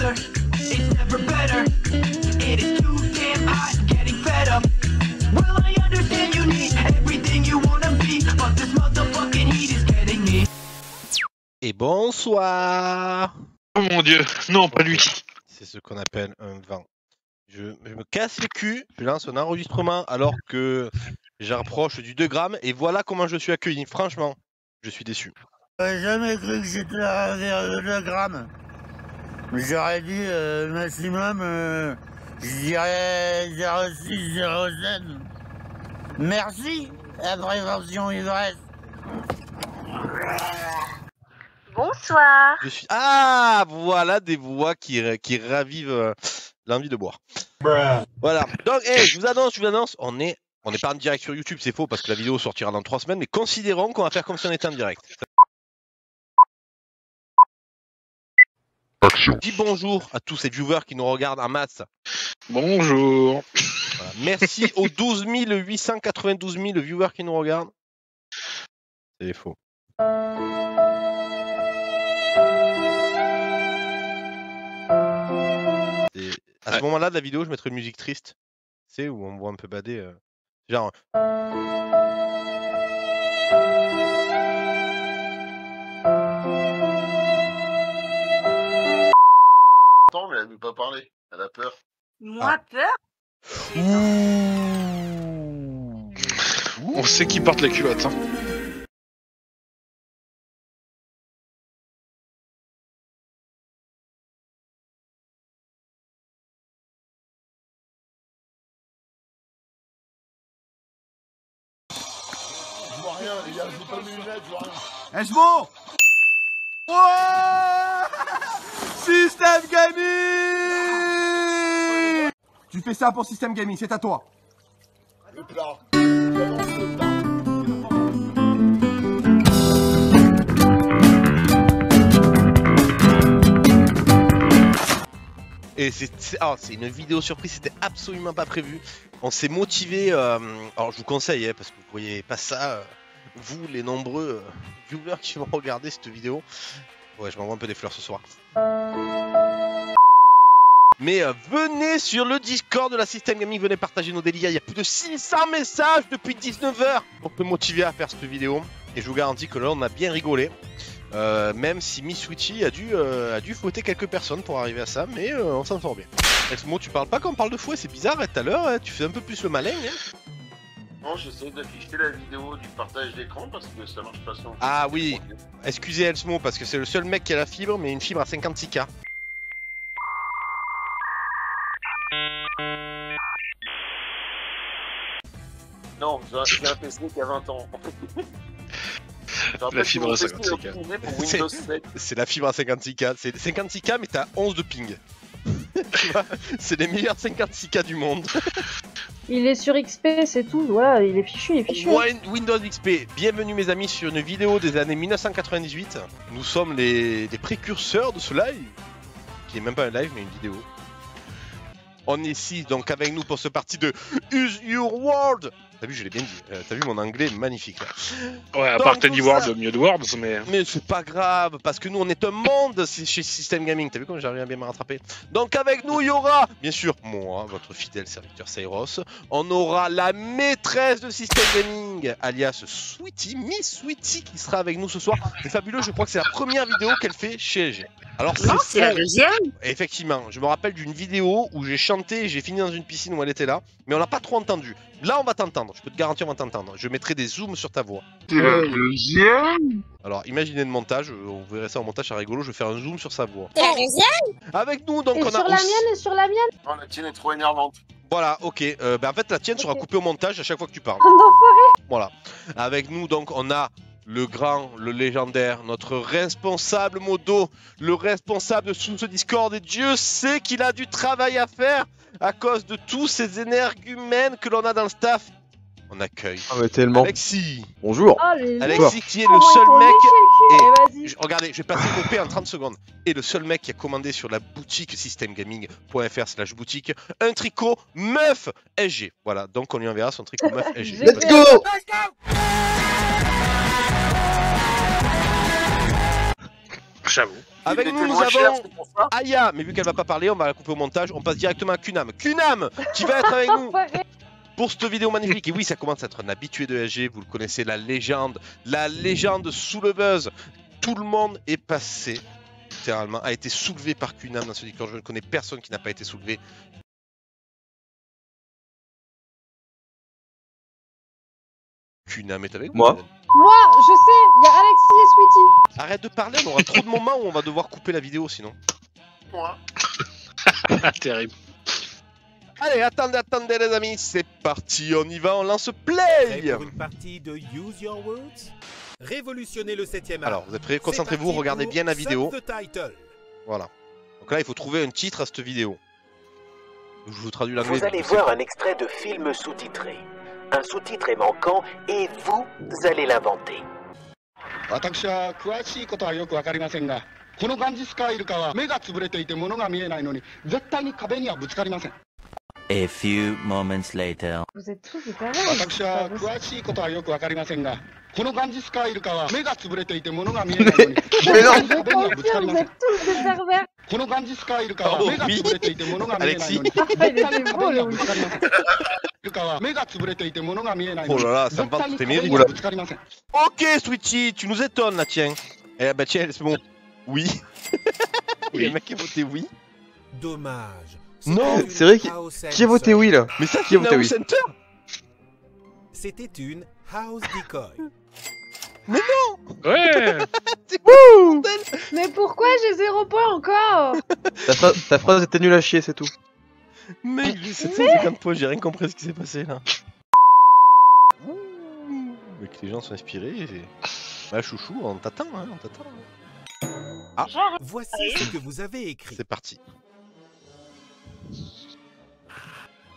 weather, it's never better. It is too damn hot, getting fed up. Well, I understand you need everything you wanna be, but this motherfucking heat is getting me. Et bonsoir. Oh mon dieu, non pas lui. C'est ce qu'on appelle un vent. Je me casse le cul, je lance un enregistrement alors que j'approche du 2 grammes et voilà comment je suis accueilli. Franchement, je suis déçu. J'aurais jamais cru que c'était vers le 2 grammes. J'aurais dit maximum, je dirais 06, 07. Merci, la prévention ivresse. Bonsoir. Je suis... Ah, voilà des voix qui ravivent l'envie de boire. Bruh. Voilà. Donc, hey, je vous annonce, on n'est pas en direct sur YouTube, c'est faux parce que la vidéo sortira dans 3 semaines, mais considérons qu'on va faire comme si on était en direct. Action. Dis bonjour à tous ces viewers qui nous regardent en masse. Bonjour. Voilà. Merci aux 12 892 000 viewers qui nous regardent. C'est faux. À ce moment-là de la vidéo, je mettrai une musique triste. C'est où on me voit un peu bader. Genre. Attends, mais elle ne veut pas parler. Elle a peur. Moi, peur? On sait qui porte les culottes, hein. Elsmo! Wouah! System Gaming! Tu fais ça pour System Gaming, c'est à toi. Le plan. Et c'est une vidéo surprise, c'était absolument pas prévu. On s'est motivé. Alors je vous conseille, hein, parce que vous ne voyez pas ça. Vous, les nombreux viewers qui vont regarder cette vidéo. Ouais, je m'envoie un peu des fleurs ce soir. Mais venez sur le Discord de la System Gaming, venez partager nos délires. Il y a plus de 600 messages depuis 19 h pour me motiver à faire cette vidéo. Et je vous garantis que là, on a bien rigolé. Même si Miss Sweetie a dû fouetter quelques personnes pour arriver à ça, mais on s'en sort bien. Elsmo, tu parles pas quand on parle de fouet, c'est bizarre. Tout à l'heure, tu fais un peu plus le malin. Hein. Non, j'essaie d'afficher la vidéo du partage d'écran parce que ça marche pas sans... Ah oui, excusez Elsmo parce que c'est le seul mec qui a la fibre, mais une fibre à 56 000. Non, j'ai un PC qui a 20 ans. La fibre à 56 000. C'est la fibre à 56 000. C'est 56 000 mais t'as 11 de ping. C'est les meilleurs 56 000 du monde. Il est sur XP, c'est tout, voilà, il est fichu, Windows XP, bienvenue mes amis sur une vidéo des années 1998. Nous sommes les précurseurs de ce live, qui est même pas un live, mais une vidéo. On est ici, donc avec nous pour ce parti de Use Your Words. T'as vu, je l'ai bien dit, t'as vu mon anglais est magnifique là. Ouais, à part Teddy Words, mieux de Words, mais... Mais c'est pas grave, parce que nous on est un monde chez System Gaming, t'as vu comment j'arrive à bien me rattraper. Donc avec nous il y aura, bien sûr, moi, votre fidèle serviteur Cyros. On aura la maîtresse de System Gaming, alias Sweetie, Miss Sweetie qui sera avec nous ce soir. C'est fabuleux, je crois que c'est la première vidéo qu'elle fait chez LG. Alors c'est la deuxième. Effectivement, je me rappelle d'une vidéo où j'ai chanté et j'ai fini dans une piscine où elle était là, mais on l'a pas trop entendu. Là on va t'entendre, je peux te garantir on va t'entendre. Je mettrai des zooms sur ta voix. C'est la deuxième. Alors imaginez le montage, on verrait ça en montage, c'est rigolo, je vais faire un zoom sur sa voix. C'est la deuxième. Avec nous donc et on a... Sur la mienne. Oh, la tienne est trop énervante. Voilà, ok. En fait la tienne sera coupée au montage à chaque fois que tu parles. Voilà. Avec nous donc on a... Le grand, le légendaire, notre responsable modo, le responsable de ce Discord, et Dieu sait qu'il a du travail à faire à cause de tous ces énergumènes que l'on a dans le staff. On accueille Alexis. Bonjour. Alexis qui est le seul mec. Et regardez, je vais passer le P en 30 secondes. Et le seul mec qui a commandé sur la boutique systemgaming.fr/boutique un tricot meuf SG. Voilà, donc on lui enverra son tricot meuf SG. Let's go. J'avoue. Avec nous, nous avons Aya, mais vu qu'elle va pas parler, on va la couper au montage, on passe directement à Kunam. Kunam, qui va être avec nous pour cette vidéo magnifique. Et oui, ça commence à être un habitué de SG, vous le connaissez, la légende souleveuse. Tout le monde est passé, littéralement, a été soulevé par Kunam dans ce Discord. Je ne connais personne qui n'a pas été soulevé. Kunam est avec moi. Moi, je sais, il y a Alexis et Sweetie. Arrête de parler, on aura trop de moments où on va devoir couper la vidéo sinon. Moi. Terrible. Allez, attendez les amis, c'est parti, on y va, on lance play. Pour une partie de Use Your Words, révolutionner le 7e art. Alors, vous êtes prêts, concentrez-vous, regardez bien la vidéo. Voilà. Donc là, il faut trouver un titre à cette vidéo. Je vous traduis l'anglais. Vous allez voir un extrait de film sous-titré. Un sous-titre est manquant et vous allez l'inventer. A few moments later. Vous êtes tous des pervers. Oh, oui. Alexis. Oh là là, ça me vante tes mérites. Ok, Sweetie, tu nous étonnes là, tiens. Eh bah tiens, c'est bon. Oui. Oui. Le mec qui a voté oui. Dommage. Non, c'est vrai qui a voté oui là. Mais ça, qui a voté oui. C'était une house decoy. Mais non! Ouais! Mais pourquoi j'ai 0 points encore? Ta phrase était nulle à chier, c'est tout. Mais j'ai 750 points, j'ai rien compris à ce qui s'est passé là. Mais que les gens sont inspirés. Bah, chouchou, on t'attend, hein, on t'attend. Ah! Voici ce que vous avez écrit. C'est parti.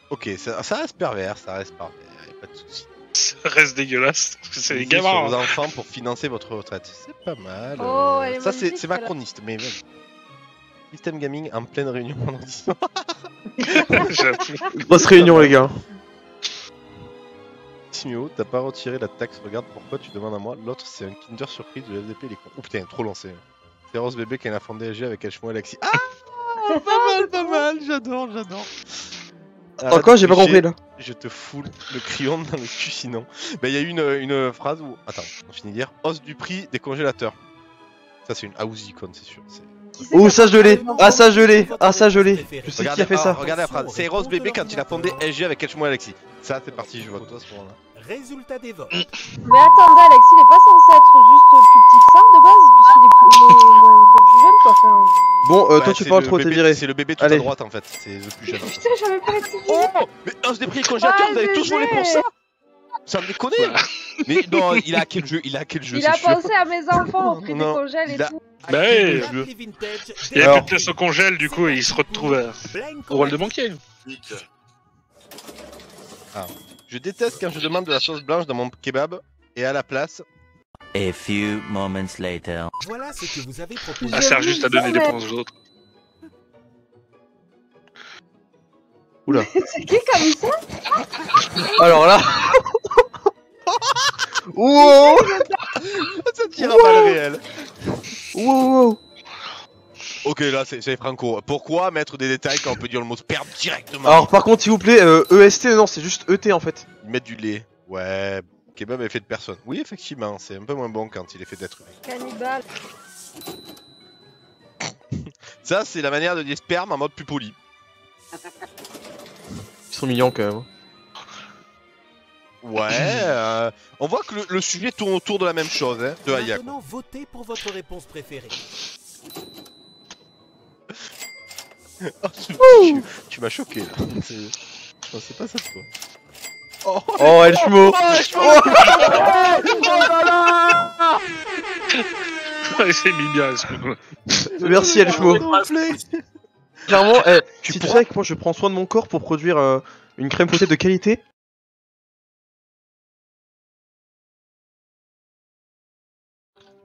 Ok, ça reste pervers, y'a pas de soucis. Ça reste dégueulasse, parce que c'est les gamins. Vos enfants pour financer votre retraite, c'est pas mal. Oh, ça c'est macroniste, mais même. System Gaming en pleine réunion vendredi soir. Grosse réunion les gars. Timio, t'as pas retiré la taxe, regarde pourquoi tu demandes à moi. L'autre c'est un Kinder surprise de FDP les cons. Oh putain, trop lancé. C'est Rose bébé qui a fondé AG avec Elsmo et Alexis. Ah, pas mal, j'adore. Attends, quoi, j'ai pas compris là. Je te foule le crayon dans le cul sinon. Bah il y a eu une phrase où... Attends, on finit d'hier. Hausse du prix des congélateurs. Ça c'est une house icon, c'est sûr. Oh ça je l'ai. Ah ça je l'ai. Je sais qui a fait ça. Regardez la phrase. C'est Cyros bébé quand il a fondé SG avec Elsmo et Alexis. Ça c'est parti, je vote. Résultat des votes. Mais attendez, Alexis il est pas censé être juste plus petit que ça de base, puisqu'il est plus jeune quoi. Bon, toi tu parles trop, t'es viré. C'est le bébé tout à droite en fait, c'est le plus jeune. Putain, j'avais pas été viré. Oh, mais hausse des prix congélateurs, vous avez tous volé pour ça. Ça me déconne. Mais non, il a à quel jeu? Il a pensé à mes enfants au prix des congèles et tout. Bah ouais, il y a plus de pièces au congèle du coup et il se retrouve au rôle de banquier. Je déteste quand je demande de la sauce blanche dans mon kebab et à la place. A few moments later. Voilà ce que vous avez proposé. Ça sert juste à donner des points aux autres. Oula. C'est qui comme ça? Alors là. Wow. Ça tire à balle réelle. Wow. Ok, là c'est franco. Pourquoi mettre des détails quand on peut dire le mot sperme directement? Alors par contre s'il vous plaît, EST, non c'est juste ET en fait. Ils mettent du lait. Ouais. Kebab est fait de personne. Oui, effectivement, c'est un peu moins bon quand il est fait d'être humain. Cannibale. Ça, c'est la manière de dire sperme en mode plus poli. Ils sont mignons quand même. Ouais, on voit que le sujet tourne autour de la même chose, hein, de Aya. Maintenant, votez pour votre réponse préférée. Oh, tu m'as choqué là. Non, c'est pas ça toi. Oh Elsmo! C'est mignon Elsmo. Merci Elsmo. Clairement, si tu sais que moi je prends soin de mon corps pour produire une crème fouettée de qualité.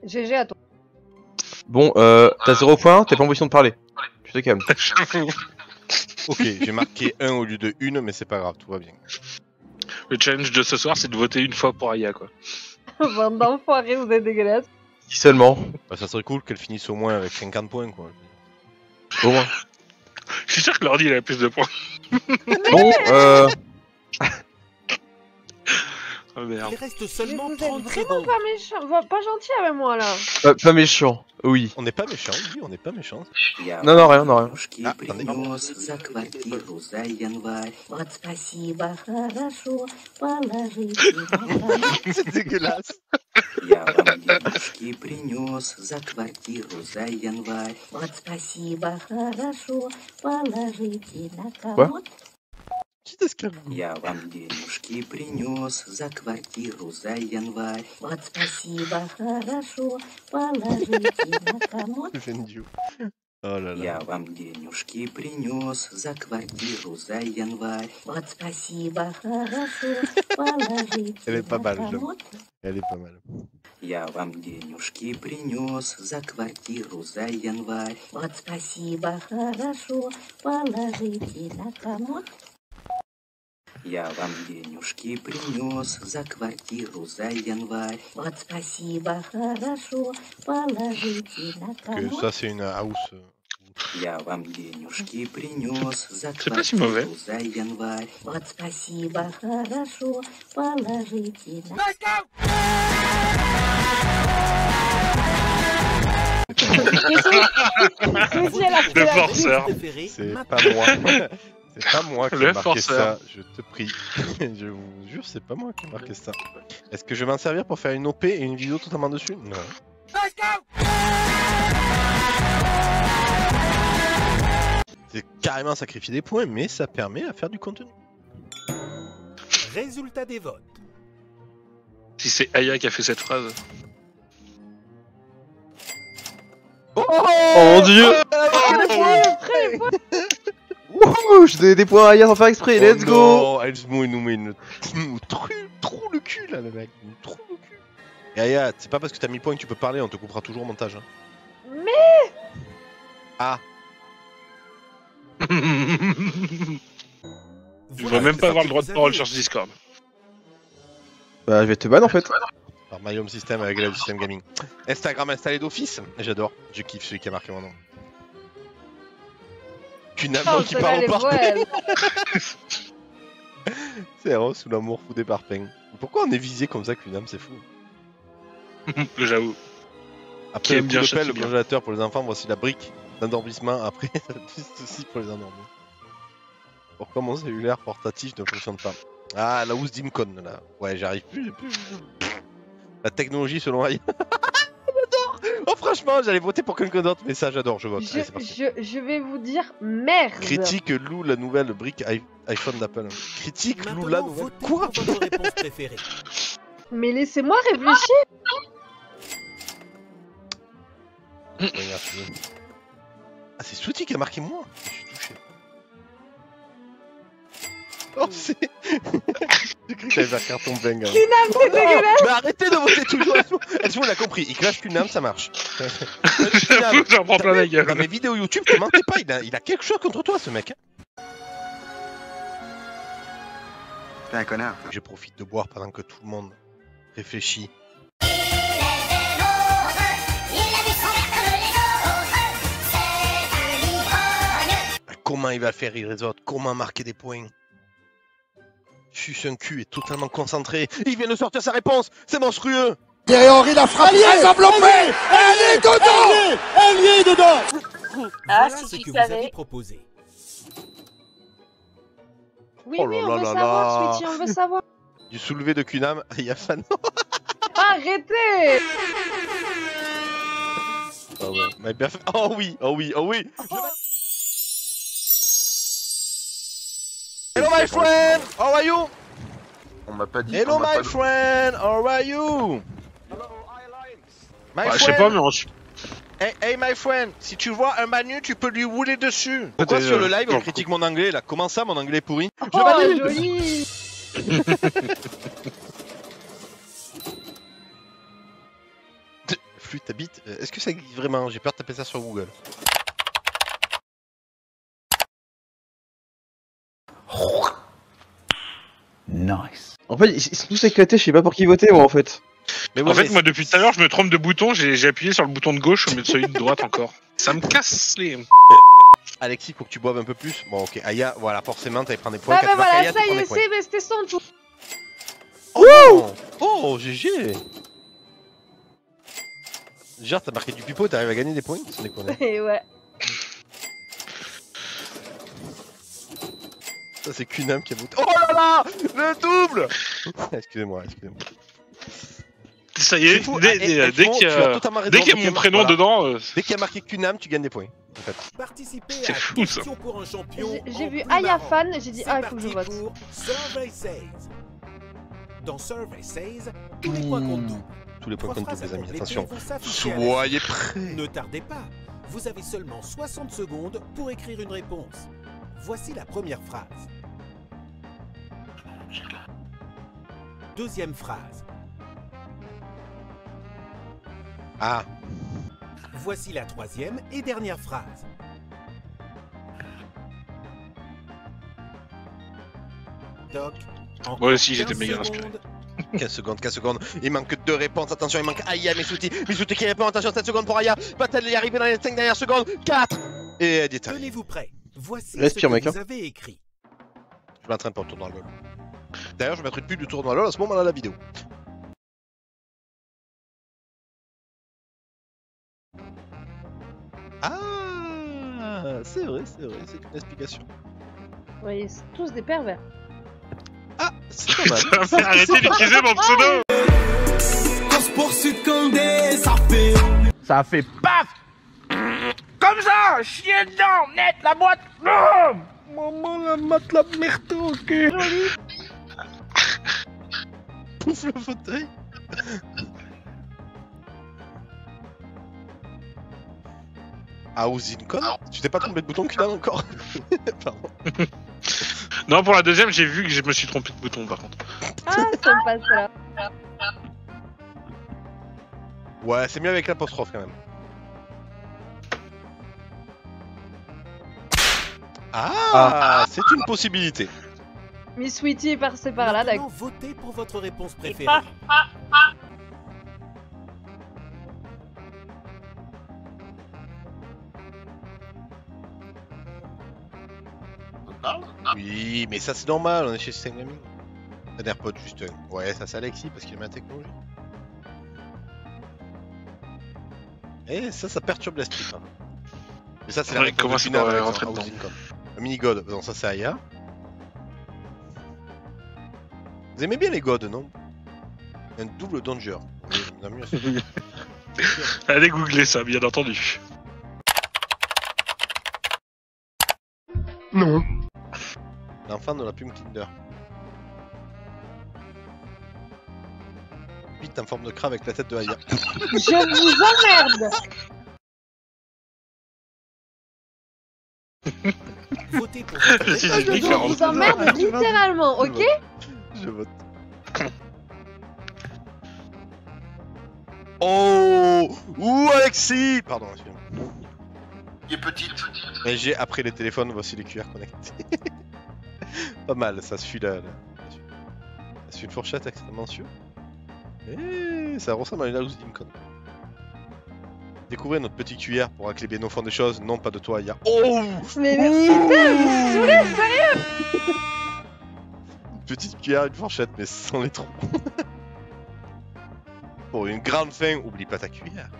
GG à toi. Bon, t'as 0 points, t'es pas en position de parler. Tu te calmes. Ok, j'ai marqué 1 au lieu de 1, mais c'est pas grave, tout va bien. Le challenge de ce soir, c'est de voter une fois pour Aya, quoi. Bande d'enfoirés, vous êtes dégueulasse. Si seulement. Bah, ça serait cool qu'elle finisse au moins avec 50 points, quoi. Au moins. Je suis sûr que l'ordi, il a plus de points. Bon, oh merde. Il reste seulement 30 secondes. Pas méchant, pas gentil avec moi, là. Pas méchant, oui. On n'est pas méchant, oui, on n'est pas méchant. Non, non, rien, non, rien. Ah, c'est dégueulasse. Quoi? Я вам денежки принес за квартиру за январь. Вот спасибо, хорошо, положите на комод. Я вам денежки принес за квартиру за январь. Вот спасибо, хорошо, положите на комод. Elle est pas mal. Я вам денежки принес за квартиру за январь. Вот спасибо, хорошо, положите на комод. Я вам денежки принес за квартиру за январь. Вот спасибо, хорошо, положите на комод. Ça c'est une house. Я вам денежки принес за квартиру за январь. Вот спасибо, хорошо, положите на комод. Le forceur. C'est pas moi. C'est pas moi qui ai marqué ça, je te prie. Je vous jure, c'est pas moi qui ai marqué ça. Est-ce que je vais m'en servir pour faire une OP et une vidéo totalement dessus? Non. C'est carrément sacrifier des points, mais ça permet à faire du contenu. Résultat des votes. Si c'est Aya qui a fait cette phrase. Oh, oh mon dieu, oh wouhou, je donne des points à Aya sans faire exprès, let's go. Oh, Elsmo il nous met une trou le cul là, le mec, une trou le cul. Et Aya, c'est pas parce que t'as 1000 points que tu peux parler, on te coupera toujours au montage. Hein. Mais ah. Tu vas même pas avoir le droit de parole sur ce Discord. Bah, je vais te ban en fait. Par My Home System avec l'aide du System Gaming. Instagram installé d'office, j'adore, je kiffe celui qui a marqué mon nom. Kunam qui part en parpaing. Cyros sous l'amour fou des parpaings. Pourquoi on est visé comme ça, Kunam, c'est fou. J'avoue. Après le coup de pelle, le congélateur pour les enfants, voici la brique d'endormissement. Après, ceci pour les endormir. Pourquoi mon cellulaire portatif ne fonctionne pas? Ah, la housse d'Imcon là. Ouais, j'arrive plus, j'ai plus. La technologie selon Aya. Oh franchement, j'allais voter pour quelqu'un d'autre, mais ça j'adore, je vote. Je vais vous dire merde. Critique Lou la nouvelle brique iPhone d'Apple. Critique Lou la nouvelle. Quoi? Mais laissez-moi réfléchir. Ah c'est Sweetie qui a marqué moi. Je suis touché. Oh c'est... J'ai cru que j'avais un carton bang. Kunam, c'est dégueulasse. Mais arrêtez de voter toujours. Elsmo l'a compris, il clash Kunam, ça marche. J'en prends plein la gueule. Dans mes vidéos YouTube, commentez pas, il a quelque chose contre toi ce mec. T'es un connard. Je profite de boire pendant que tout le monde réfléchit. Comment il va faire rire les autres? Comment marquer des points? Suce un cul est totalement concentré. Il vient de sortir sa réponse. C'est monstrueux. Thierry Henry l'a frappé. Elle est dedans. Elle est dedans. Ah, c'est ce que vous avez proposé. Oui, oui, on veut savoir, Sweetie, on veut savoir. Du soulevé de Kunam, il y a Fano. Arrêtez. Oh, ouais. Oh oui, oh oui, oh oui. Hello my friend, how are you? On m'a pas dit. Hello my friend, how are you? Hello, my friend. Je sais pas mais on... Hey my friend, si tu vois un manu, tu peux lui rouler dessus. Pourquoi sur le live on critique mon anglais là? Comment ça mon anglais est pourri? Oh, je valide. Joli. Flûte à bite, est-ce que ça existe vraiment? J'ai peur de taper ça sur Google. Nice. En fait, ils sont tous éclatés, je sais pas pour qui voter moi en fait. Mais ouais, en fait, moi, depuis tout à l'heure, je me trompe de bouton. J'ai appuyé sur le bouton de gauche au lieu de celui de droite encore. Ça me casse les... Alexis, faut que tu boives un peu plus. Bon, ok. Aya, voilà, forcément, t'allais prendre des points. Ah bah voilà, Aya, ça y est, c'est mais c'était son tour. Oh, oh, GG. Genre, t'as marqué du pipeau, t'arrives à gagner des points, sans déconner. Et ouais. Ça, c'est Kunam qui a bouté. Oh là là, le double. Excusez-moi, excusez-moi. Ça y est, dès qu'il y a mon prénom dedans... Dès qu'il y a marqué Kunam, tu gagnes des points. En fait. C'est fou ça. J'ai vu Aya fan, j'ai dit ah il faut que je vote. Dans Survey 16, tous les points comptent double. Tous les points comptent double les amis, attention. Soyez prêts. Ne tardez pas, vous avez seulement 60 secondes pour écrire une réponse. Voici la première phrase. Deuxième phrase. Ah. Voici la troisième et dernière phrase. Doc. Moi aussi j'étais méga inspiré. 15 secondes, 15 secondes. Il manque 2 réponses. Attention, il manque Aya, Mesouti qui répond. Attention, 7 secondes pour Aya. Va-t-elle y arriver dans les 5 dernières secondes? 4 et détail. Tenez-vous prêts. Voici Respire, ce que vous avez écrit. Je m'entraîne pour le tournoi LOL. D'ailleurs, je mettrai une pub du tournoi LOL à ce moment-là de la vidéo. Ah, c'est vrai, c'est une explication. Voyez, ouais, c'est tous des pervers. Ah, c'est pas mal. Arrêtez d'utiliser mon pseudo. Ça fait paf. Comme ça, chier dedans, net la boîte. Oh maman la mat la merde, ok. Pouf le fauteuil. Ah, Ouzincon, tu t'es pas trompé de bouton qu'il a encore. Pardon. Non, pour la deuxième, j'ai vu que je me suis trompé de bouton par contre. Ah, ça me passe là. Ouais, c'est mieux avec l'apostrophe quand même. Ah, ah c'est une possibilité. Miss Sweetie est passée par là, d'accord. Votez pour votre réponse préférée. Oui, mais ça c'est normal, on est chez System Gaming. Un AirPod juste. Ouais, ça c'est Alexis parce qu'il aime la technologie. Eh, ça perturbe l'esprit. Hein. Mais ça c'est la réponse de finale, par exemple, dedans. Un mini-god, non, ça c'est Aya. Vous aimez bien les gods, non? Un double danger. Allez googler ça, bien entendu. Non. L'enfant de la plume Kinder. 8 en forme de crabe avec la tête de Aya. Je vous emmerde. Votez pour ça. Je vous emmerde littéralement, ok? Je vote. Oh! Ouh, Alexis! Pardon, excusez-moi. Il est petit, petit. Et j'ai après les téléphones, voici les QR connectés. Pas mal, ça suit là. Ça suit une fourchette extrêmement sûre. Et ça ressemble à une house d'Incon. Découvrez notre petite cuillère pour accléber nos fonds des choses, non pas de toi, Aya. Oh mais merci, putain, vous me saoulez, sérieux. Une petite cuillère, une fourchette, mais sans les trous. Pour une grande fin, oublie pas ta cuillère.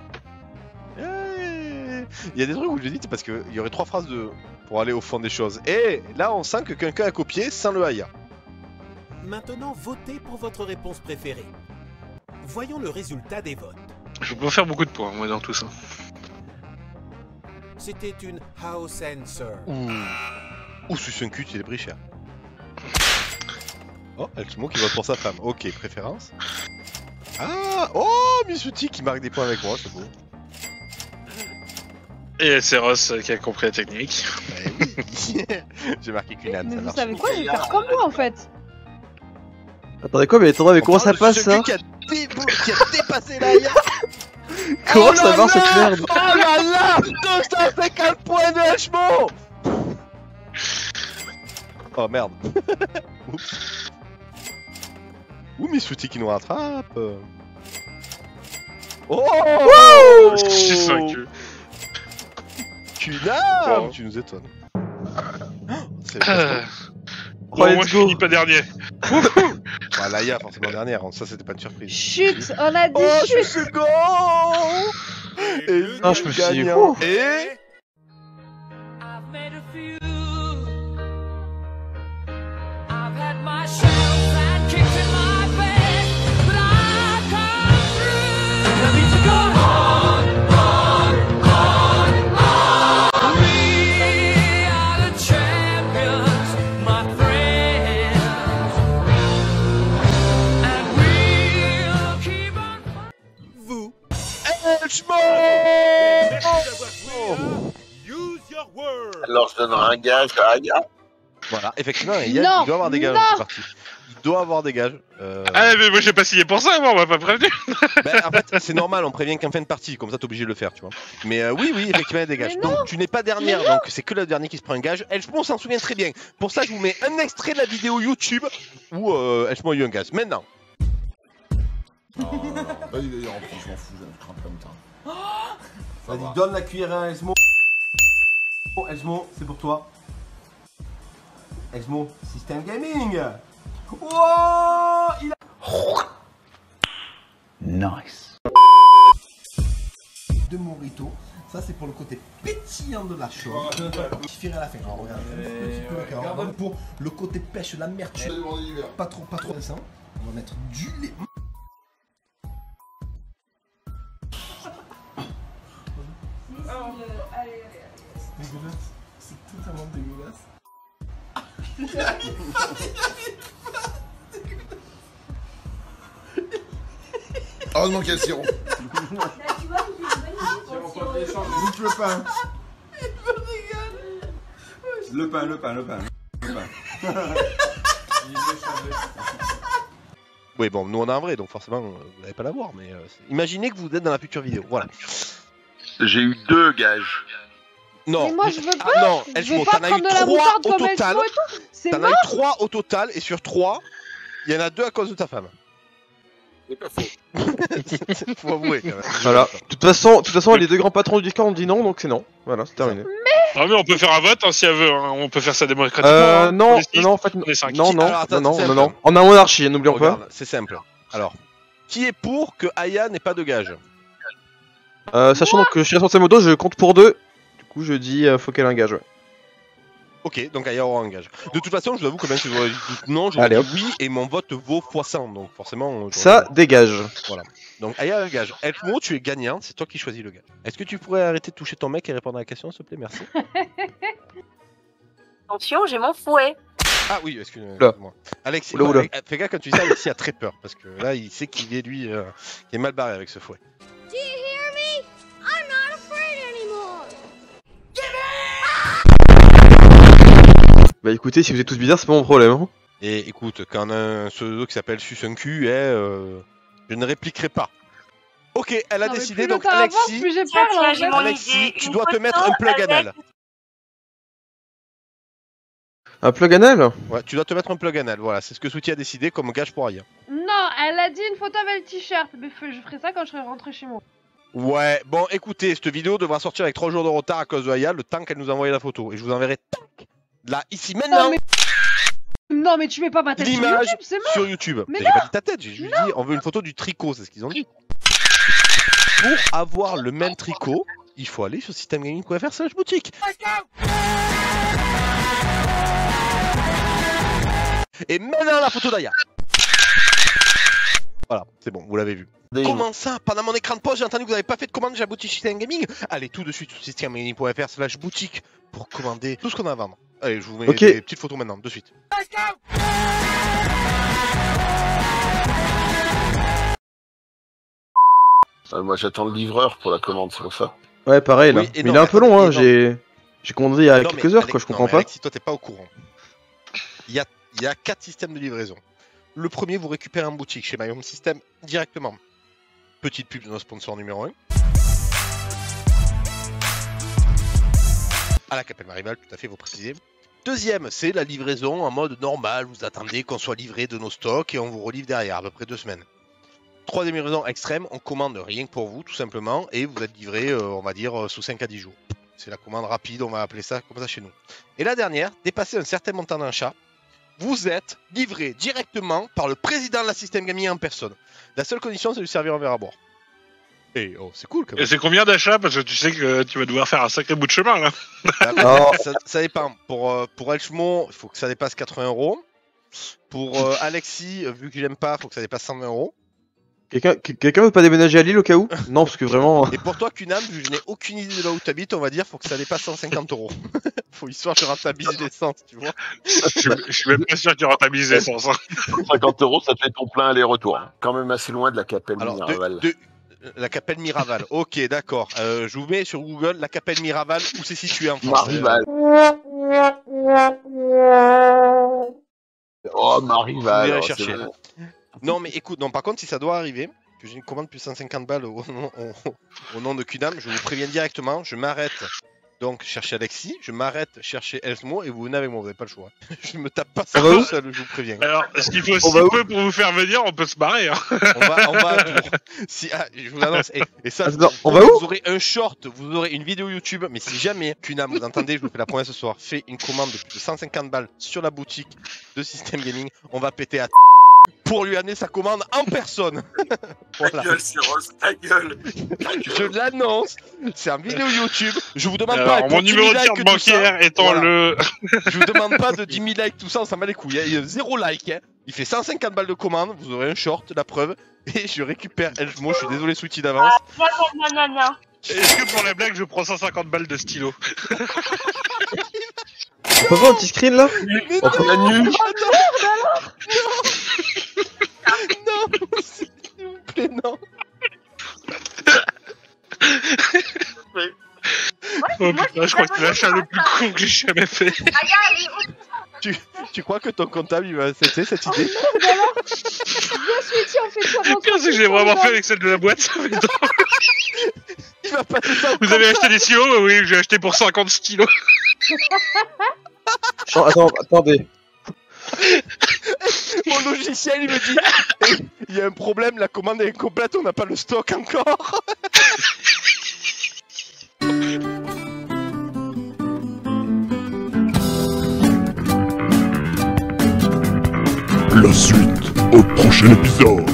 Il y a des trucs où je dis parce qu'il y aurait 3 phrases de... pour aller au fond des choses. Et là, on sent que quelqu'un a copié sans le Aya. Maintenant, votez pour votre réponse préférée. Voyons le résultat des votes. Je peux faire beaucoup de points, moi, dans tout ça. C'était une house answer. Ou suce un cul, il est pris cher. Oh, Elsmo qui vote pour sa femme. Ok, préférence. Ah, oh, Misuti qui marque des points avec moi, c'est beau. Et Cyros qui a compris la technique. J'ai marqué Kunam. Mais ça vous marche. Savez quoi, je vais faire comme moi en fait. Attendez quoi, mais attendez, mais comment ça passe ça qui a dépassé la IA. Comment ça marche cette merde? Oh là là, 250 points de Hmo. Oh merde. Ouh, Miss Footy qui nous rattrape. Oh, wouh, 6-5. Kunam, wow. Tu nous étonnes. Bon, moi je finis pas dernier. Bah, l'Aya, forcément dernière, ça c'était pas une surprise. Chut, on a dit chut. Second. Et non, je me suis dit. Et... Use Your Words. Alors je donnerai un gage à Aya. Voilà, effectivement, Aya, il doit avoir des gages. C'est parti. Il doit avoir des gages. Ah mais moi j'ai pas signé pour ça, moi on m'a pas prévenu. Ben, en fait c'est normal, on prévient qu'en fin de partie, comme ça t'es obligé de le faire, tu vois. Mais oui, effectivement il y a des gages. Donc tu n'es pas dernière, donc c'est que le dernier qui se prend un gage. Elsmo s'en souvient très bien. Pour ça je vous mets un extrait de la vidéo YouTube où Elsmo a eu un gage. Maintenant. Vas-y d'ailleurs, en plus je m'en fous, j'ai un crainte comme ça. Vas-y, donne la cuillère à Elsmo. Elsmo, c'est pour toi. Elsmo, System Gaming. Wow, il a... Nice. De Morito, ça c'est pour le côté pétillant de la chose. Je filerai à la fin. Alors, regarde, regarde pour le côté pêche, la merde. Pas trop de sang. On va mettre du lait. C'est totalement dégueulasse. Ah, il heureusement qu'il y a le sirop. Goûte le pain. Le pain. Oui, bon, nous on a un vrai, donc forcément, vous n'allez pas l'avoir, mais imaginez que vous êtes dans la future vidéo, voilà. J'ai eu 2 gages. Non, mais moi je veux pas. Ah non, Elsmo, t'en as eu 3 au total. T'en as eu 3 au total et sur 3, il y en a 2 à cause de ta femme. C'est pas faux. Faut avouer quand même. Voilà. De toute façon, les 2 grands patrons du Discord ont dit non, donc c'est non. Voilà, c'est terminé. Mais... Ah mais on peut faire un vote hein, si elle veut, hein. On peut faire ça démocratiquement. Non, non, en fait, non. On a monarchie, n'oublions pas. C'est simple. Alors, qui est pour que Aya n'ait pas de gage? Sachant donc que je suis responsable moto, je compte pour 2. Je dis faut qu'elle engage. Ouais. Ok, donc Aya aura un gage. De toute façon, je l'avoue que même si j'aurais dit non, j'aurais dit oui et mon vote vaut x100, donc forcément. Ça dégage. Voilà. Donc Aya a un gage. Elsmo, tu es gagnant, c'est toi qui choisis le gage. Est-ce que tu pourrais arrêter de toucher ton mec et répondre à la question, s'il te plaît, merci. Attention, j'ai mon fouet. Ah oui, excuse-moi. Alexis, fais gaffe quand tu dis ça, Alexis a très peur parce que là, il sait qu'il est lui, il est mal barré avec ce fouet. Bah écoutez, si vous êtes tous bizarres, c'est pas mon problème. Hein. Et écoute, quand un pseudo qui s'appelle Suce un cul, je ne répliquerai pas. Ok, elle a décidé, donc Alexis, tu dois te mettre un plug anal. Un plug anal? Ouais, tu dois te mettre un plug anal, voilà, c'est ce que Sweetie a décidé comme gage pour rien. Non, elle a dit une photo avec le t-shirt, mais je ferai ça quand je serai rentré chez moi. Ouais, bon écoutez, cette vidéo devra sortir avec 3 jours de retard à cause de Aya, le temps qu'elle nous a envoyé la photo, et je vous enverrai... Là, ici, maintenant. Non mais tu mets pas ma tête sur YouTube, c'est mort. Sur YouTube. Mais j'ai pas dit ta tête, j'ai juste dit on veut une photo du tricot, c'est ce qu'ils ont dit. Pour avoir le même tricot, il faut aller sur systemgaming.fr/boutique. Et maintenant la photo d'Aya. Voilà, c'est bon, vous l'avez vu. Comment ça? Pendant mon écran de pause, j'ai entendu que vous n'avez pas fait de commande chez la boutique System Gaming. Allez tout de suite sur systemgaming.fr/boutique pour commander tout ce qu'on a à vendre. Allez, je vous mets des petites photos maintenant, de suite. Moi j'attends le livreur pour la commande, c'est pour ça. Ouais, pareil là. Oui, mais non, il est un peu long, hein. J'ai commandé il y a quelques heures, quoi, je comprends pas. Si toi t'es pas au courant, il y a 4 systèmes de livraison. Le premier, vous récupérez en boutique chez My Home System directement. Petite pub de nos sponsors numéro 1. À la Capelle-Marival, tout à fait, vous précisez. Deuxième, c'est la livraison en mode normal. Vous attendez qu'on soit livré de nos stocks et on vous relivre derrière, à peu près 2 semaines. 3 démuraisons extrêmes, on commande rien que pour vous tout simplement et vous êtes livré on va dire sous 5 à 10 jours. C'est la commande rapide, on va appeler ça comme ça chez nous. Et la dernière, dépasser un certain montant d'achat, vous êtes livré directement par le président de la System Gaming en personne. La seule condition, c'est de lui servir un verre à boire. Et oh, c'est cool quand même. Et c'est combien d'achats? Parce que tu sais que tu vas devoir faire un sacré bout de chemin là. Alors, ça dépend. Pour Elsmo, il faut que ça dépasse 80 €. Pour Alexis, vu que j'aime pas, il faut que ça dépasse 120 €. Quelqu'un veut pas déménager à Lille au cas où? Non, parce que vraiment... Et pour toi, Kunam, vu que je n'ai aucune idée de là où tu habites, on va dire, faut que ça dépasse 150 €. Faut histoire que je rentabilise l'essence, tu vois. Je suis même pas sûr que tu rentabilises l'essence. 150 €, ça te fait ton plein aller-retour. Quand même assez loin de la Capelle-Marival. La Capelle-Marival, ok, d'accord. Je vous mets sur Google la Capelle-Marival, où c'est situé en France. Marival. Oh, Marival. Vous chercher. Non, mais écoute, non, par contre, si ça doit arriver, que j'ai une commande plus 150 balles au nom de Kunam, je vous préviens directement, je m'arrête donc chercher Alexis, je m'arrête chercher Elsmo et vous venez avec moi, vous n'avez pas le choix. Je me tape pas ça tout seul, je vous préviens. Alors, ce qu'il faut, si peu pour vous faire venir, on peut se barrer. Hein. On va à Tours. Si, ah, je vous annonce, et ça, attends, vous aurez un short, vous aurez une vidéo YouTube, mais si jamais Kunam, vous entendez, je vous fais la promesse ce soir, fait une commande de plus de 150 balles sur la boutique de System Gaming, on va péter à... pour lui amener sa commande en personne. Voilà. Ta gueule, Cyros, ta gueule. Je l'annonce, c'est un vidéo YouTube. Je vous demande pas... mon numéro de carte bancaire étant voilà. Le... Je vous demande pas de 10 000 likes, tout ça, on s'en bat les couilles. Hein. Il y a 0 like, hein. Il fait 150 balles de commande, vous aurez un short, la preuve. Et je récupère Elsmo, je suis désolé, Sweetie d'avance. Ah, non. Est-ce que pour la blague, je prends 150 balles de stylo? On peut voir un petit screen là? On prend la nuit. Non, s'il vous plaît, non. Oh putain, je crois que c'est l'achat le plus con que j'ai jamais fait. Tu crois que ton comptable il va accepter cette idée? Le pire, c'est que j'ai vraiment fait avec celle de la boîte, ça fait drôle. Il va passer ça. Vous avez acheté des stylos? Oui, j'ai acheté pour 50 stylos. Attends, attendez. Mon logiciel il me dit il y a un problème, la commande est incomplète, on n'a pas le stock encore. La suite au prochain épisode.